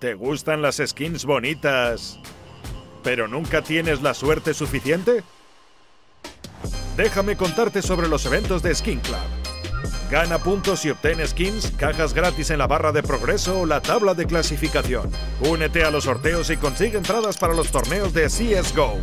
¿Te gustan las skins bonitas, pero nunca tienes la suerte suficiente? Déjame contarte sobre los eventos de Skin Club. Gana puntos y obtén skins, cajas gratis en la barra de progreso o la tabla de clasificación. Únete a los sorteos y consigue entradas para los torneos de CS:GO.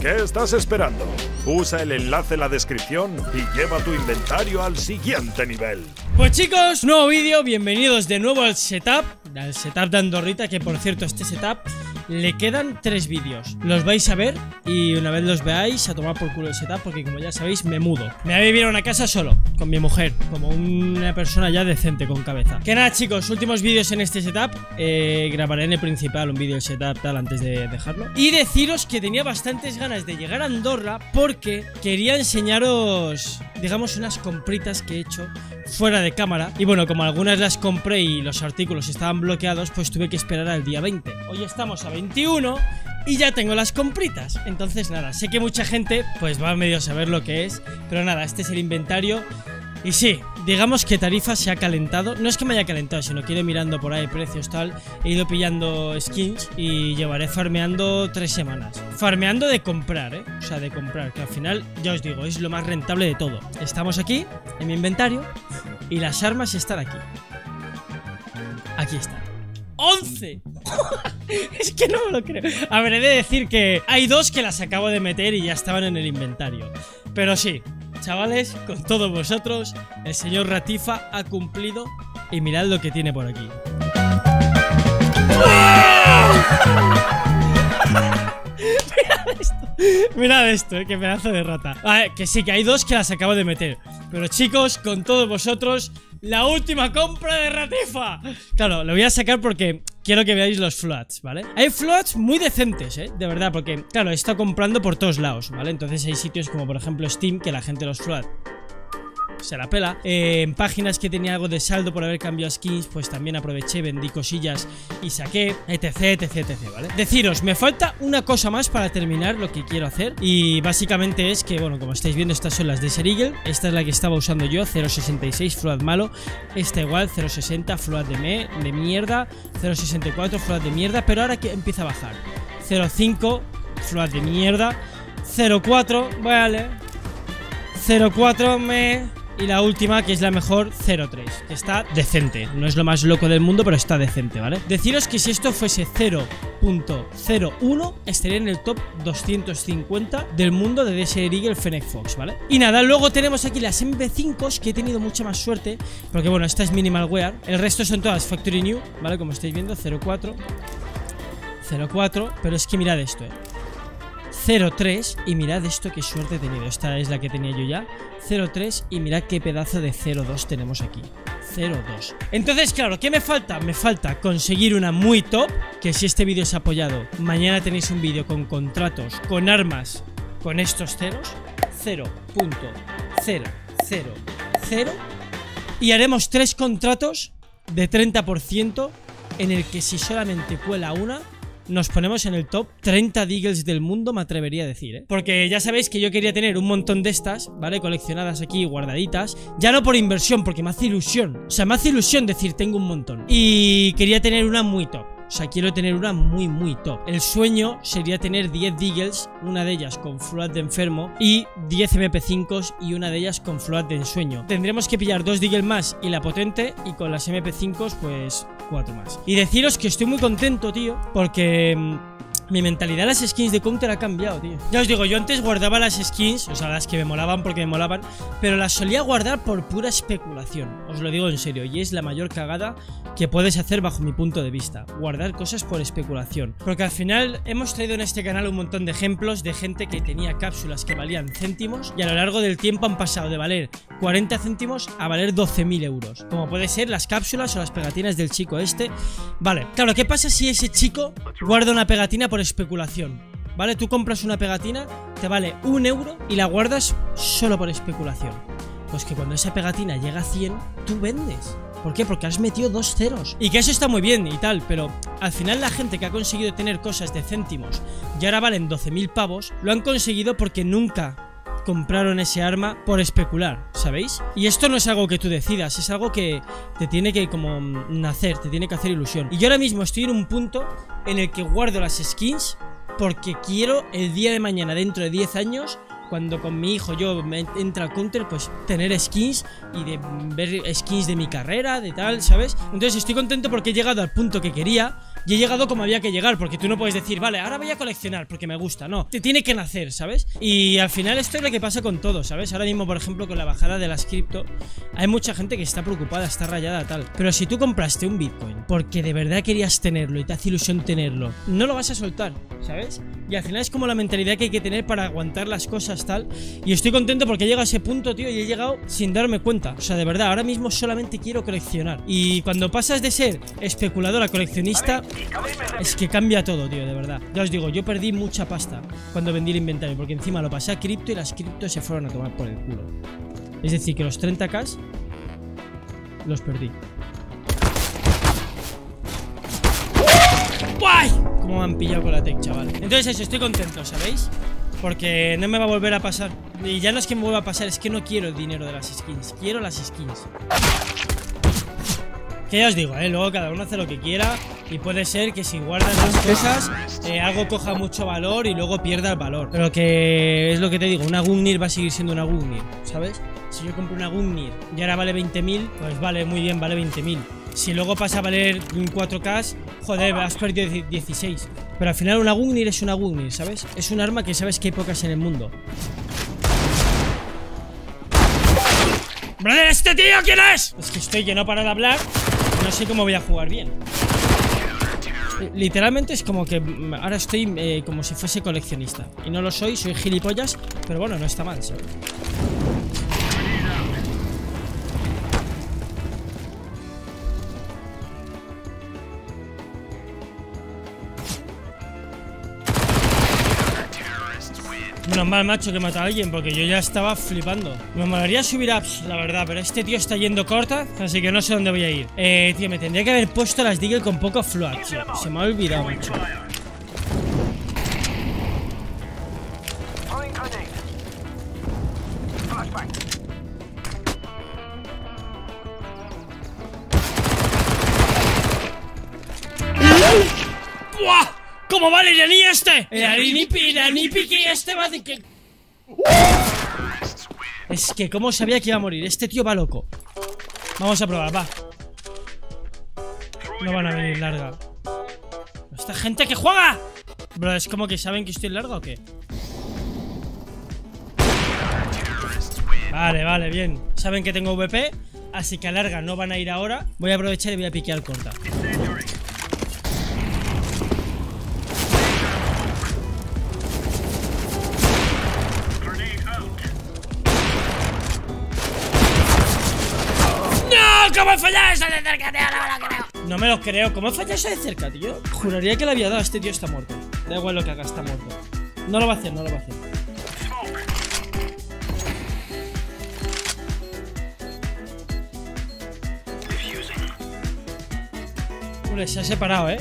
¿Qué estás esperando? Usa el enlace en la descripción y lleva tu inventario al siguiente nivel. Pues chicos, nuevo vídeo, bienvenidos de nuevo al setup de Andorrita, que por cierto este setup le quedan 3 vídeos. Los vais a ver y una vez los veáis a tomar por culo el setup, porque como ya sabéis me mudo. Me voy a vivir a una casa solo, con mi mujer, como una persona ya decente con cabeza. Que nada chicos, últimos vídeos en este setup. Grabaré en el principal un vídeo del setup tal antes de dejarlo. Y deciros que tenía bastantes ganas de llegar a Andorra porque quería enseñaros, digamos, unas compritas que he hecho fuera de cámara. Y bueno, como algunas las compré y los artículos estaban bloqueados, pues tuve que esperar al día 20. Hoy estamos a 21 y ya tengo las compritas. Entonces nada, sé que mucha gente pues va a medio saber lo que es, pero nada, este es el inventario. Y sí, digamos que Tarifa se ha calentado. No es que me haya calentado, sino que he ido mirando por ahí precios tal. He ido pillando skins y llevaré farmeando 3 semanas. Farmeando de comprar, o sea, de comprar, que al final, ya os digo, es lo más rentable de todo. Estamos aquí, en mi inventario, y las armas están aquí. Aquí están 11. Es que no me lo creo. A ver, he de decir que hay 2 que las acabo de meter y ya estaban en el inventario. Pero sí, chavales, con todos vosotros, el señor Ratifa ha cumplido. Y mirad lo que tiene por aquí. Mirad esto. Mirad esto, qué pedazo de rata. A ver, que sí, que hay 2 que las acabo de meter. Pero chicos, con todos vosotros, la última compra de Ratifa. Claro, lo voy a sacar porque quiero que veáis los floats, ¿vale? Hay floats muy decentes, de verdad, porque claro, he estado comprando por todos lados, ¿vale? Entonces hay sitios como por ejemplo Steam, que la gente los float se la pela. En páginas que tenía algo de saldo por haber cambiado skins, pues también aproveché, vendí cosillas y saqué, etc, etc, etc, ¿vale? Deciros, me falta una cosa más para terminar lo que quiero hacer, y básicamente es que, bueno, como estáis viendo, estas son las Desert Eagle. Esta es la que estaba usando yo, 0.66 float malo. Esta igual, 0.60 float de mierda, 0.64 float de mierda, pero ahora que empieza a bajar, 0.5 float de mierda, 0.4, vale, 0.4 me... Y la última, que es la mejor, 0.3, que está decente. No es lo más loco del mundo, pero está decente, ¿vale? Deciros que si esto fuese 0.01, estaría en el top 250 del mundo de Desert Eagle Fennec Fox, ¿vale? Y nada, luego tenemos aquí las MP5s, que he tenido mucha más suerte, porque bueno, esta es Minimal Wear. El resto son todas Factory New, ¿vale? Como estáis viendo, 0.4, pero es que mirad esto, 0.3, y mirad esto, qué suerte he tenido. Esta es la que tenía yo ya, 0.3, y mirad qué pedazo de 0.2 tenemos aquí, 0.2. Entonces claro, ¿qué me falta? Me falta conseguir una muy top, que si este vídeo es apoyado, mañana tenéis un vídeo con contratos, con armas, con estos ceros, 0.000, y haremos 3 contratos de 30%, en el que si solamente cuela una, nos ponemos en el top 30 deagles del mundo, me atrevería a decir, Porque ya sabéis que yo quería tener un montón de estas, ¿vale? Coleccionadas aquí, guardaditas. Ya no por inversión, porque me hace ilusión. O sea, me hace ilusión decir, tengo un montón. Y quería tener una muy top. O sea, quiero tener una muy, muy top. El sueño sería tener 10 deagles, una de ellas con float de enfermo, y 10 MP5s y una de ellas con float de ensueño. Tendremos que pillar 2 deagles más y la potente, y con las MP5s, pues 4 más. Y deciros que estoy muy contento, tío, porque mi mentalidad a las skins de Counter ha cambiado, tío. Ya os digo, yo antes guardaba las skins, o sea, las que me molaban porque me molaban, pero las solía guardar por pura especulación. Os lo digo en serio, y es la mayor cagada que puedes hacer bajo mi punto de vista, guardar cosas por especulación. Porque al final hemos traído en este canal un montón de ejemplos de gente que tenía cápsulas que valían céntimos, y a lo largo del tiempo han pasado de valer 40 céntimos a valer 12.000 euros, como puede ser las cápsulas o las pegatinas del chico este. Vale, claro, ¿qué pasa si ese chico guarda una pegatina por especulación? ¿Vale? Tú compras una pegatina, te vale 1 euro y la guardas solo por especulación. Pues que cuando esa pegatina llega a 100, tú vendes. ¿Por qué? Porque has metido 2 ceros. Y que eso está muy bien y tal, pero al final la gente que ha conseguido tener cosas de céntimos y ahora valen 12.000 pavos, lo han conseguido porque nunca compraron ese arma por especular, ¿sabéis? Y esto no es algo que tú decidas, es algo que te tiene que como nacer, te tiene que hacer ilusión. Y yo ahora mismo estoy en un punto en el que guardo las skins porque quiero el día de mañana, dentro de 10 años, cuando con mi hijo yo me entra al Counter, pues tener skins y de ver skins de mi carrera, de tal, ¿sabes? Entonces estoy contento porque he llegado al punto que quería y he llegado como había que llegar, porque tú no puedes decir, vale, ahora voy a coleccionar porque me gusta, no, te tiene que nacer, ¿sabes? Y al final esto es lo que pasa con todo, ¿sabes? Ahora mismo, por ejemplo, con la bajada de las cripto, hay mucha gente que está preocupada, está rayada, tal, pero si tú compraste un bitcoin porque de verdad querías tenerlo y te hace ilusión tenerlo, no lo vas a soltar, ¿sabes? Y al final es como la mentalidad que hay que tener para aguantar las cosas, tal. Y estoy contento porque he llegado a ese punto, tío, y he llegado sin darme cuenta. O sea, de verdad, ahora mismo solamente quiero coleccionar. Y cuando pasas de ser especulador a coleccionista, es que cambia todo, tío, de verdad. Ya os digo, yo perdí mucha pasta cuando vendí el inventario, porque encima lo pasé a cripto y las cripto se fueron a tomar por el culo. Es decir, que los 30k los perdí. ¡Ay! Cómo me han pillado con la tech, chaval. Entonces eso, estoy contento, ¿sabéis? Porque no me va a volver a pasar. Y ya no es que me vuelva a pasar, es que no quiero el dinero de las skins. Quiero las skins. Que ya os digo, luego cada uno hace lo que quiera. Y puede ser que si guardas las cosas, algo coja mucho valor y luego pierda el valor. Pero que es lo que te digo, una Gungnir va a seguir siendo una Gungnir, ¿sabes? Si yo compro una Gungnir y ahora vale 20.000, pues vale, muy bien, vale 20.000. Si luego pasa a valer 4K, joder, has perdido 16. Pero al final una Gungnir es una Gungnir, ¿sabes? Es un arma que sabes que hay pocas en el mundo. ¡Brother, este tío quién es! Es que estoy que no paro de hablar. No sé cómo voy a jugar bien. Literalmente es como que ahora estoy como si fuese coleccionista. Y no lo soy, soy gilipollas. Pero bueno, no está mal, ¿sabes? Menos mal, macho, que mata a alguien, porque yo ya estaba flipando. Me molaría subir apps, la verdad, pero este tío está yendo corta, así que no sé dónde voy a ir. Tío, me tendría que haber puesto las Deagle con poco float, tío. Se me ha olvidado, macho. ¡Buah! ¿Cómo vale el iraní este? El iraní piqui este va de que... Es que cómo sabía que iba a morir. Este tío va loco. Vamos a probar, va. No van a venir larga. ¡Esta gente que juega! Bro, es como que saben que estoy en larga o qué. Vale, vale, bien. Saben que tengo VP, así que a larga no van a ir ahora. Voy a aprovechar y voy a piquear corta. ¿Cómo he fallado eso de cerca, tío? No me lo creo. No me lo creo. ¿Cómo he fallado eso de cerca, tío? Juraría que le había dado. Este tío está muerto. Da igual lo que haga, está muerto. No lo va a hacer, no lo va a hacer. Hombre, se ha separado, ¿eh?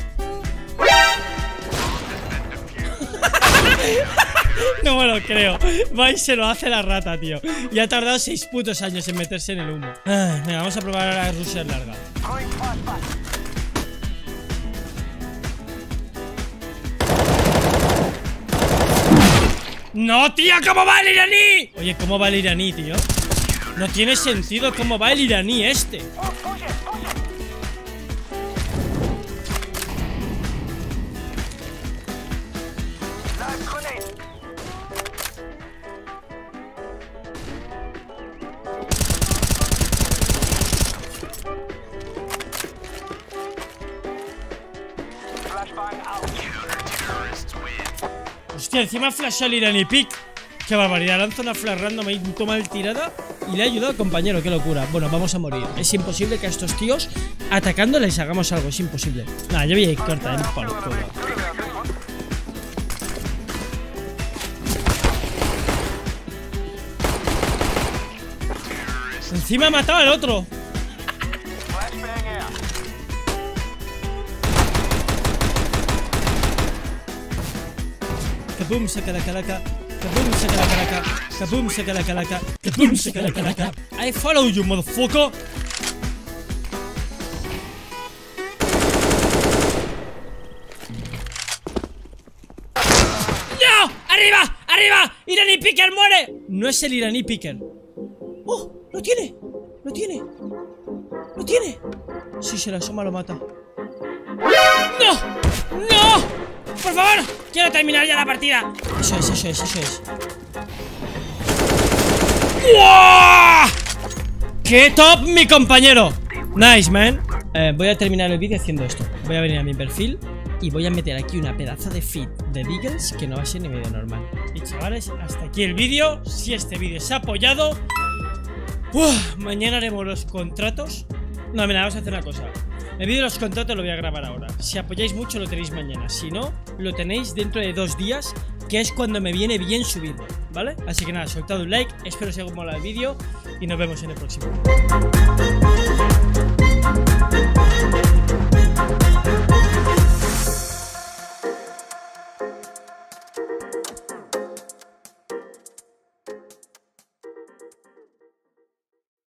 No me lo creo. Va y se lo hace la rata, tío. Y ha tardado 6 putos años en meterse en el humo. Venga, vamos a probar ahora a rusher larga. ¡No, tío! ¿Cómo va el iraní? Oye, ¿cómo va el iraní, tío? No tiene sentido cómo va el iraní este. Hostia, encima flasha el iraní pick. Qué barbaridad, lanza una flash random y toma el tirada. Y le ha ayudado al compañero, qué locura. Bueno, vamos a morir. Es imposible que a estos tíos atacando les hagamos algo, es imposible. Nada, yo voy a ir corta, por el culo. Encima ha matado al otro. Boom, saca la calaca. Kaboom, saca la calaca. Kaboom, saca la calaca. Kaboom, saca la calaca. I follow you, motherfucker. ¡No! ¡Arriba! ¡Arriba! ¡Irani Picker muere! No es el Irani Picker. ¡Oh! ¡Lo tiene! ¡Lo tiene! ¡Lo tiene! Si se la asoma lo mata. ¡No! ¡No! ¡Por favor! ¡Quiero terminar ya la partida! Eso es, eso es, eso es. ¡Uah! ¡Qué top, mi compañero! Nice, man. Voy a terminar el vídeo haciendo esto. Voy a venir a mi perfil y voy a meter aquí una pedazo de feed de Deagles que no va a ser ni medio normal. Y chavales, hasta aquí el vídeo. Si este vídeo se ha apoyado, mañana haremos los contratos. No, mira, vamos a hacer una cosa. El vídeo de los contratos lo voy a grabar ahora. Si apoyáis mucho lo tenéis mañana. Si no, lo tenéis dentro de 2 días, que es cuando me viene bien subido, ¿vale? Así que nada, soltad un like. Espero que os haya molado el vídeo y nos vemos en el próximo.